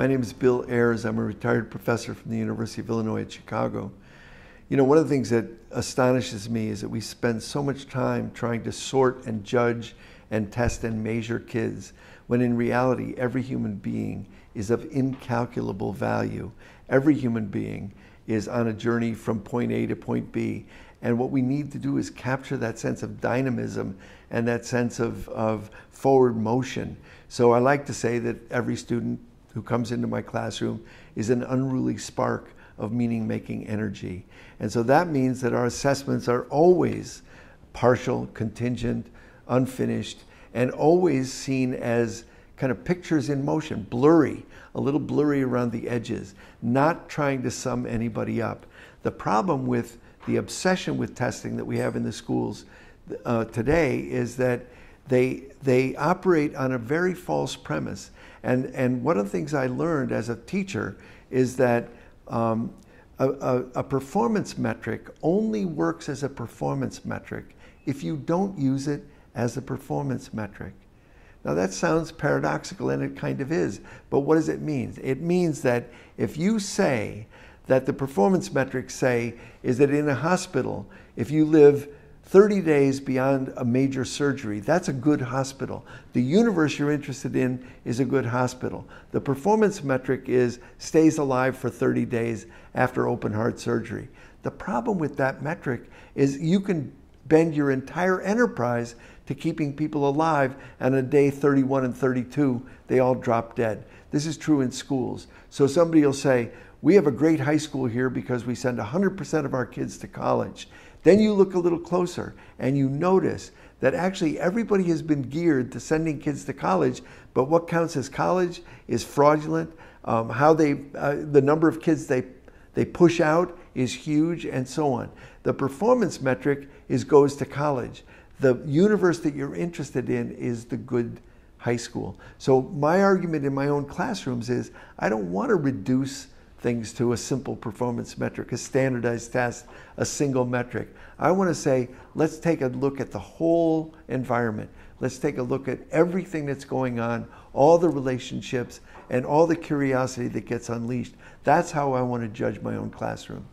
My name is Bill Ayers. I'm a retired professor from the University of Illinois at Chicago. You know, one of the things that astonishes me is that we spend so much time trying to sort and judge and test and measure kids, when in reality, every human being is of incalculable value. Every human being is on a journey from point A to point B. And what we need to do is capture that sense of dynamism and that sense of forward motion. So I like to say that every student who comes into my classroom is an unruly spark of meaning-making energy. And so that means that our assessments are always partial, contingent, unfinished, and always seen as kind of pictures in motion, blurry, a little blurry around the edges, not trying to sum anybody up. The problem with the obsession with testing that we have in the schools today is that they operate on a very false premise. And one of the things I learned as a teacher is that a performance metric only works as a performance metric if you don't use it as a performance metric. Now that sounds paradoxical, and it kind of is, but what does it mean? It means that if you say that the performance metrics say is that in a hospital, if you live 30 days beyond a major surgery, that's a good hospital. The universe you're interested in is a good hospital. The performance metric is stays alive for 30 days after open heart surgery. The problem with that metric is you can bend your entire enterprise to keeping people alive, and on day 31 and 32, they all drop dead. This is true in schools. So somebody will say, we have a great high school here because we send 100% of our kids to college. Then you look a little closer and you notice that actually everybody has been geared to sending kids to college, but what counts as college is fraudulent. The number of kids they push out is huge, and so on. The performance metric is goes to college. The universe that you're interested in is the good high school. So my argument in my own classrooms is I don't want to reduce things to a simple performance metric, a standardized test, a single metric. I want to say, let's take a look at the whole environment. Let's take a look at everything that's going on, all the relationships, and all the curiosity that gets unleashed. That's how I want to judge my own classroom.